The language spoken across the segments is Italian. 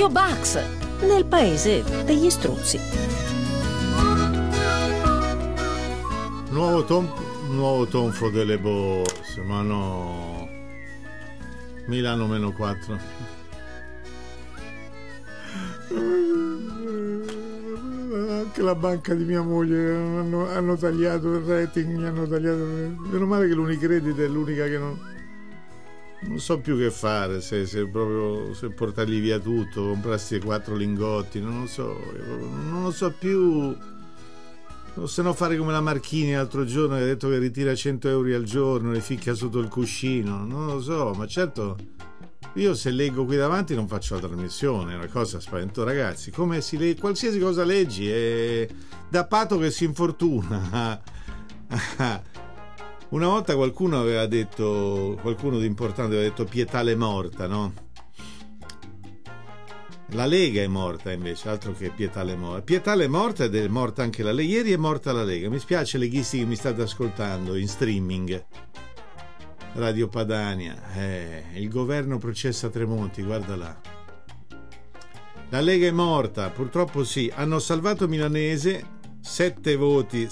Radio Bugs, nel paese degli struzzi. Nuovo tonfo delle borse, ma no, Milano -4. Anche la banca di mia moglie hanno tagliato il rating, meno male che l'Unicredit è l'unica che non so più che fare, se portargli via tutto, comprarsi 4 lingotti, non lo so più. Se no fare come la Marchini l'altro giorno, che ha detto che ritira 100 euro al giorno, le ficca sotto il cuscino, non lo so, ma certo io se leggo qui davanti non faccio la trasmissione, è una cosa spaventosa, ragazzi, come si legge qualsiasi cosa, leggi è da pato che si infortuna. Una volta qualcuno aveva detto, qualcuno di importante aveva detto Pietale morta, no? La Lega è morta invece, altro che Pietale morta. Pietale morta ed è morta anche la Lega. Ieri è morta la Lega. Mi spiace, leghisti che mi state ascoltando in streaming. Radio Padania. Il governo processa Tremonti, guarda là. La Lega è morta, purtroppo sì. Hanno salvato Milanese. 7 voti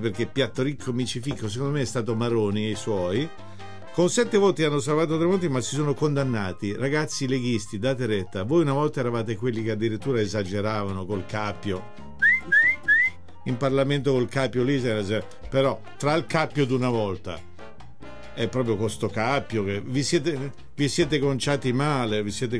perché Piattoricco micifico, secondo me è stato Maroni e i suoi. Con 7 voti hanno salvato Tremonti, ma si sono condannati. Ragazzi leghisti, date retta. Voi una volta eravate quelli che addirittura esageravano col cappio. In Parlamento col cappio lì, però tra il cappio d'una volta è proprio con sto cappio che vi siete conciati male, vi siete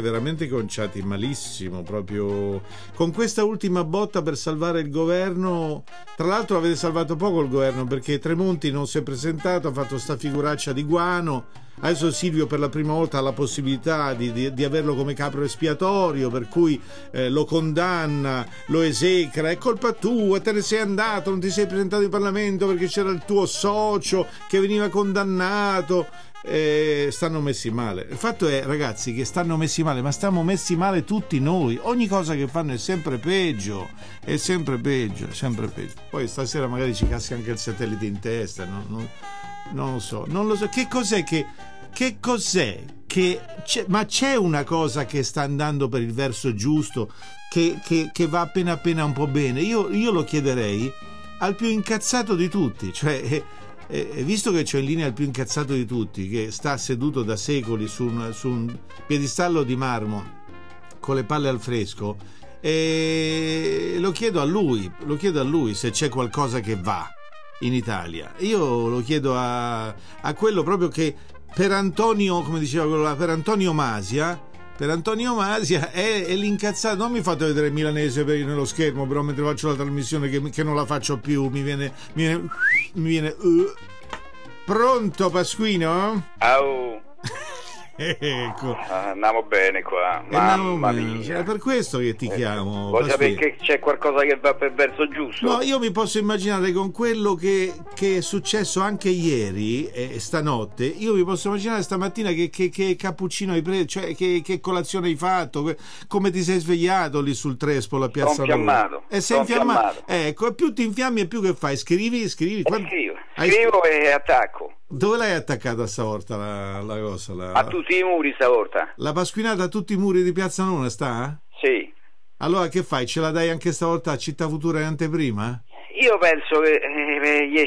veramente conciati malissimo, proprio con questa ultima botta per salvare il governo. Tra l'altro avete salvato poco il governo, perché Tremonti non si è presentato, ha fatto sta figuraccia di guano. Adesso Silvio per la prima volta ha la possibilità di averlo come capro espiatorio, per cui lo condanna, lo esecra, è colpa tua, te ne sei andato, non ti sei presentato in Parlamento perché c'era il tuo socio che veniva condannato. Stanno messi male. Il fatto è, ragazzi, che stanno messi male, ma stiamo messi male tutti noi. Ogni cosa che fanno è sempre peggio, è sempre peggio, è sempre peggio. Poi stasera magari ci casca anche il satellite in testa, non lo so. Che cos'è? Ma c'è una cosa che sta andando per il verso giusto, che va appena un po' bene. Io lo chiederei al più incazzato di tutti, cioè. E visto che c'è in linea il più incazzato di tutti, che sta seduto da secoli su un piedistallo di marmo con le palle al fresco, lo chiedo a lui se c'è qualcosa che va in Italia. Io lo chiedo a quello proprio che per Antonio, come diceva quello là, per Antonio Masia è l'incazzato. Non mi fate vedere il milanese per nello schermo, però mentre faccio la trasmissione che non la faccio più, mi viene. Pronto Pasquino? Au. Ecco. Andiamo bene qua. Mamma mia. È per questo che ti chiamo. Vuoi sapere che c'è qualcosa che va per verso giusto? No, io mi posso immaginare con quello che è successo anche ieri e stanotte. Io mi posso immaginare stamattina che cappuccino hai preso, cioè che colazione hai fatto, come ti sei svegliato lì sul Trespo, la piazza. Sei infiammato. Ecco, più ti infiammi e più che fai? Scrivi. Scrivo e attacco. Dove l'hai attaccata stavolta la cosa? A tutti i muri stavolta. La pasquinata a tutti i muri di Piazza Nona sta? Sì. Allora che fai? Ce la dai anche stavolta a Città Futura in anteprima? Io penso che gli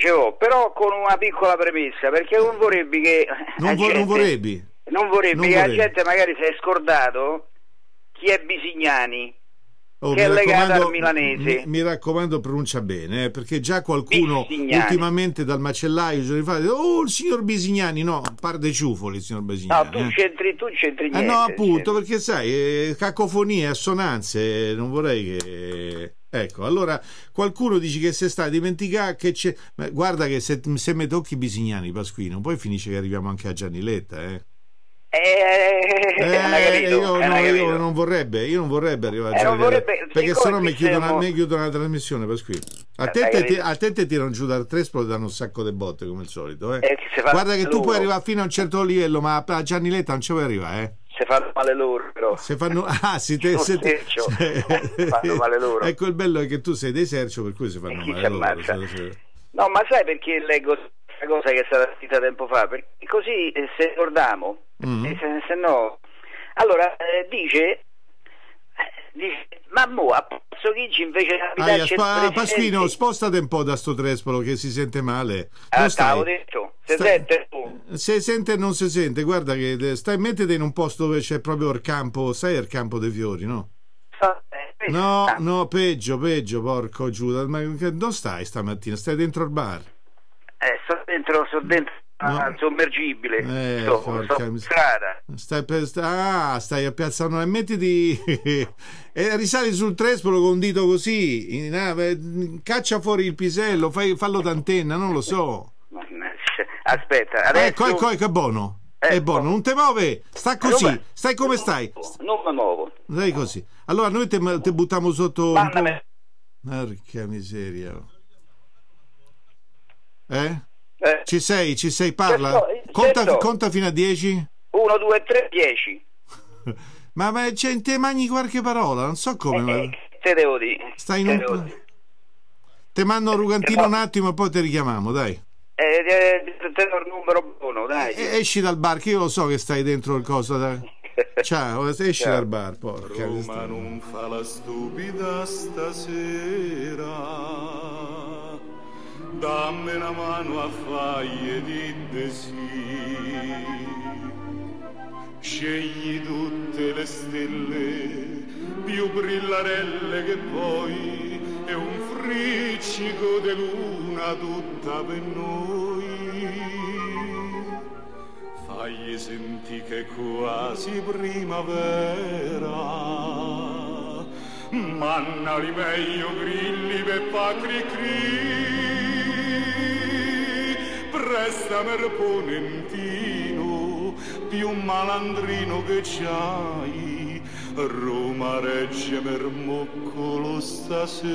ce l'ho, però con una piccola premessa, perché non vorrebbe che... Non vorrebbe che la gente magari si è scordato chi è Bisignani. Oh, che è legato al milanese. Mi raccomando, pronuncia bene, perché già qualcuno Bisignani ultimamente dal macellaio giorni fa dice, oh il signor Bisignani, no, par dei ciufoli il signor Bisignani. No, tu c'entri niente. No, appunto, perché sai, cacofonie, assonanze, non vorrei che... Ecco, allora qualcuno dice che se sta dimenticando che c'è... Guarda che se mi tocchi Bisignani, Pasquino, poi finisce che arriviamo anche a Gianni Letta, Io non vorrebbe arrivare a Gianni, perché sennò mi chiudono la trasmissione per qui. A te tirano giù dal Trespo e danno un sacco di botte come al solito. Guarda che tu puoi arrivare fino a un certo livello, ma a Gianni Letta non ci puoi arrivare. Se fanno male loro, però. Fanno male loro. Ecco, il bello è che tu sei dei Sergio, per cui si fanno male loro. No, ma sai perché leggo questa cosa che è stata detta tempo fa, perché così se ricordiamo, se no. Allora dice ma mo a Pozzo Chigi invece Pasquino, spostate un po' da sto trespolo che si sente male. Stavo detto, sente tu. Se sente non si sente, guarda che stai, mettete in un posto dove c'è proprio il campo, sai, il Campo dei Fiori, no? No, peggio, porco Giuda, ma dove stai stamattina? Stai dentro il bar? Sono dentro al sommergibile, strada. Stai a Piazza Nova, mettiti e risali sul trespolo con un dito così, caccia fuori il pisello, fallo d'antenna, non lo so. Aspetta, adesso... Ecco, che buono. È buono, non te muove, sta così, stai come stai. Non mi muovo. Stai così. Allora noi te buttiamo sotto. Porca miseria. Ci sei, parla. Conta fino a 10. 1, 2, 3, 10. Ma c'è in te mangi qualche parola, non so come. Te devo dire. Stai in un... Te mando un rugantino un attimo e poi te richiamiamo, dai. Il numero buono, dai. Esci dal bar, che io lo so che stai dentro il coso. Ciao, esci dal bar, porca. Roma non fa la stupida stasera. Dammi una mano a faglie di desi. Scegli tutte le stelle più brillarelle che puoi. E un friccico di luna tutta per noi. Fagli senti che è quasi primavera. Mannali meglio grilli per fa cri cri. Presta per ponentino più malandrino che c'hai. Roma regge mermoccolo stasera.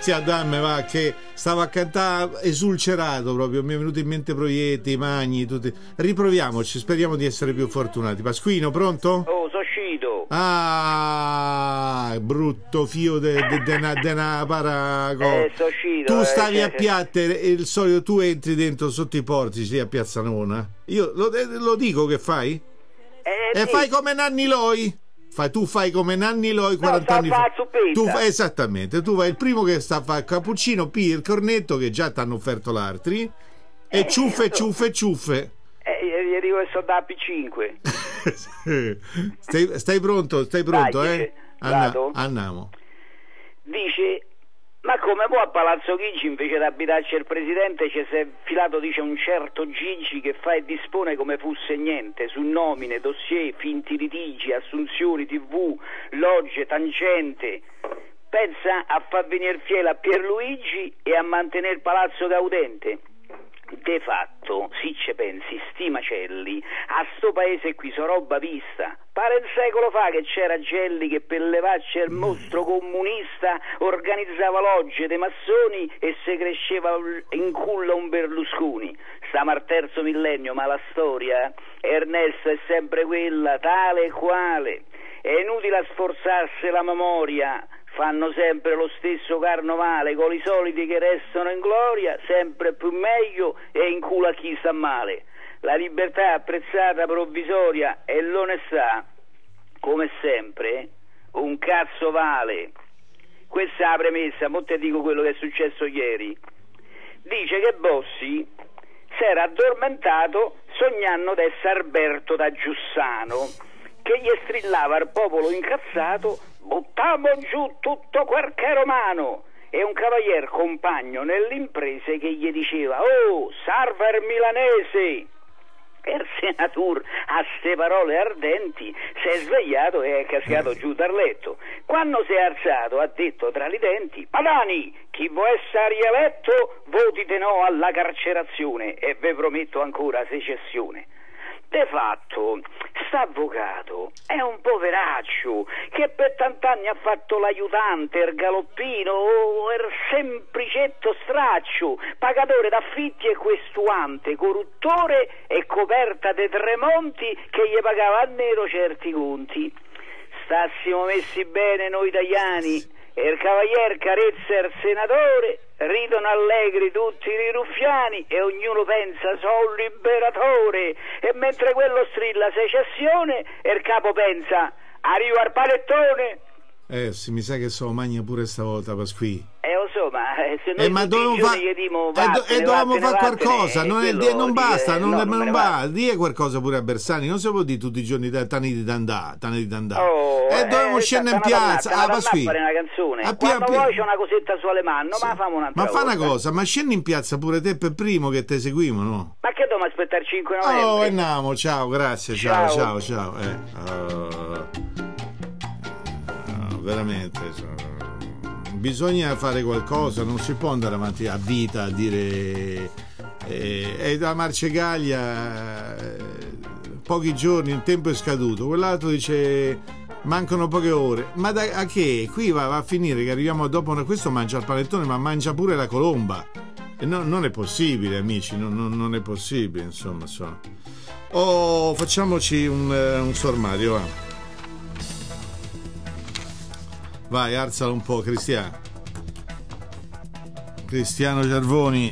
Sì, Adamme va che stava a cantare esulcerato proprio, mi è venuto in mente Proietti, Magni, tutti. Riproviamoci, speriamo di essere più fortunati. Pasquino, pronto? Oh, Soscito. Ah, brutto fio de na parago. Soscito, tu stavi a Piatte e il solito tu entri dentro sotto i portici a Piazza Nona. Io lo dico che fai? E sì. Fai come Nanni Loi. Tu fai come Nanni Loi 40 anni fa. Esattamente, tu vai il primo che sta a fare cappuccino, pigli il cornetto che già ti hanno offerto l'altri e ciuffe. Gli dico che sono da P5. stai pronto? Vai, andiamo. Dice, ma come può a Palazzo Chigi invece di abitarci il presidente ci si è filato, dice, un certo Gigi che fa e dispone come fosse niente su nomine, dossier, finti litigi, assunzioni, tv, logge, tangente. Pensa a far venire fiela a Pierluigi e a mantenere Palazzo gaudente. De fatto, si ce pensi, sti macelli, a sto paese qui so roba vista. Pare un secolo fa che c'era Gelli che per levarci il mostro comunista organizzava logge dei massoni e se cresceva in culla un Berlusconi. Stiamo al terzo millennio, ma la storia, Ernesto, è sempre quella, tale e quale. È inutile sforzarsi la memoria. Fanno sempre lo stesso carnovale, con i soliti che restano in gloria, sempre più meglio e in culo a chi sta male. La libertà apprezzata provvisoria e l'onestà, come sempre, un cazzo vale. Questa è la premessa, mo te dico quello che è successo ieri. Dice che Bossi s'era addormentato sognando di essere Alberto da Giussano, che gli strillava al popolo incazzato: buttiamo giù tutto quel che è romano, e un cavalier compagno nell'imprese che gli diceva: oh, salva il milanese. E il senatore a ste parole ardenti si è svegliato e è cascato giù dal letto. Quando si è alzato ha detto tra i denti: Padani, chi vuole essere rieletto voti di no alla carcerazione e ve prometto ancora secessione. De fatto, st'avvocato è un poveraccio che per tant'anni ha fatto l'aiutante, il galoppino o il semplicetto straccio, pagatore d'affitti e questuante, corruttore e coperta de Tremonti che gli pagava a nero certi conti. stassimo messi bene noi italiani e il cavalier carezza il senatore, ridono allegri tutti i ruffiani e ognuno pensa sono liberatore, e mentre quello strilla secessione e il capo pensa arrivo al panettone. Sì, mi sa che so magna pure stavolta Pasquì. Ma dovevamo fare qualcosa, non basta, non va, dire qualcosa pure a Bersani, non si può dire tutti i giorni tani di dandà, tani di dandà. E dovevamo scendere in piazza, Pasquì. Quando poi c'è una cosetta su Alemanno, ma famo un'altra. Ma fa una cosa, ma scendi in piazza pure te per primo che te seguimo, no? Ma che dobbiamo aspettare 5 novembre? Oh, andiamo, ciao, grazie, ciao. Veramente bisogna fare qualcosa, non si può andare avanti a vita a dire è da Marcegaglia pochi giorni, il tempo è scaduto, quell'altro dice mancano poche ore, ma a che? Qui va a finire che arriviamo dopo questo mangia il panettone ma mangia pure la colomba, no, non è possibile amici, non è possibile, insomma so. Oh, facciamoci un sommario, va. Vai, alzalo un po', Cristiano Cervoni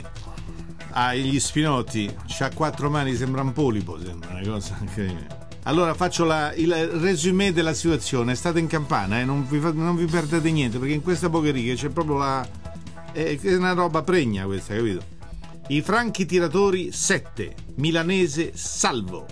ha gli spinotti, c'ha 4 mani, sembra un polipo, sembra una cosa incredibile. Allora faccio il resumé della situazione, state in campana, non vi perdete niente, perché in queste poche righe c'è proprio è una roba pregna questa, capito? I franchi tiratori 7, Milanese salvo,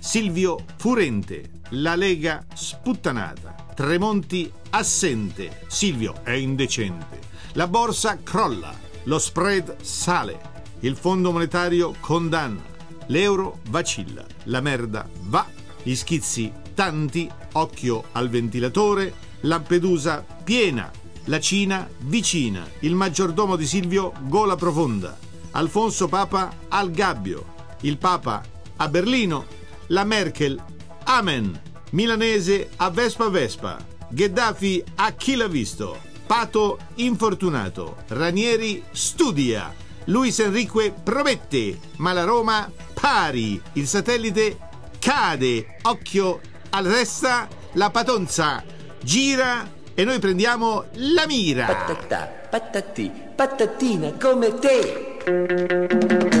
Silvio furente, la Lega sputtanata, Tremonti assente, Silvio è indecente, la borsa crolla, lo spread sale, il fondo monetario condanna, l'euro vacilla, la merda va, gli schizzi tanti, occhio al ventilatore, Lampedusa piena, la Cina vicina, il maggiordomo di Silvio gola profonda, Alfonso Papa al gabbio, il Papa a Berlino, la Merkel amen, Milanese a Vespa, Gheddafi a chi l'ha visto, Pato infortunato, Ranieri studia, Luis Enrique promette, ma la Roma pari, il satellite cade, occhio al resta, la Patonza gira e noi prendiamo la mira. Patatà, patatì, patatina come te.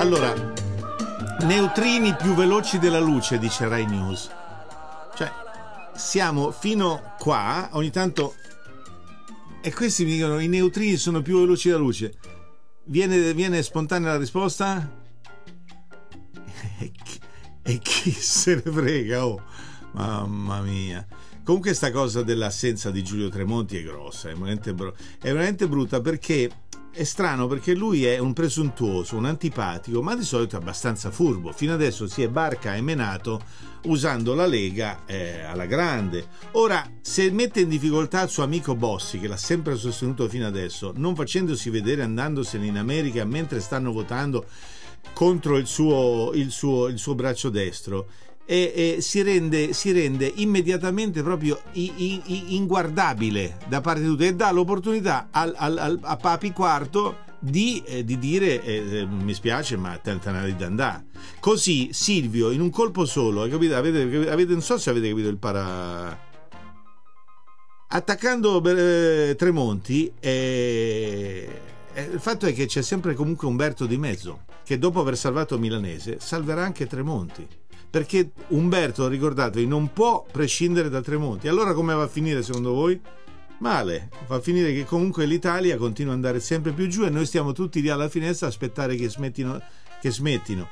Allora, neutrini più veloci della luce, dice Rai News. Cioè, siamo fino qua, ogni tanto... E questi mi dicono, i neutrini sono più veloci della luce. Viene spontanea la risposta? E chi se ne frega, oh! Mamma mia! Comunque sta cosa dell'assenza di Giulio Tremonti è grossa, è veramente brutta, perché... È strano perché lui è un presuntuoso, un antipatico, ma di solito abbastanza furbo. Fino adesso si è barca e menato usando la Lega alla grande. Ora, se mette in difficoltà il suo amico Bossi, che l'ha sempre sostenuto fino adesso, non facendosi vedere andandosene in America mentre stanno votando contro il suo braccio destro, e si rende immediatamente proprio inguardabile da parte di tutti e dà l'opportunità a Papi IV di dire mi spiace ma tentana di andà. Così Silvio in un colpo solo, capito? Avete, non so se avete capito il para... Attaccando Tremonti il fatto è che c'è sempre comunque Umberto di mezzo che dopo aver salvato Milanese salverà anche Tremonti. Perché Umberto, ricordatevi, non può prescindere da Tremonti. Allora come va a finire secondo voi? Male. Va a finire che comunque l'Italia continua ad andare sempre più giù e noi stiamo tutti lì alla finestra a aspettare che smettino.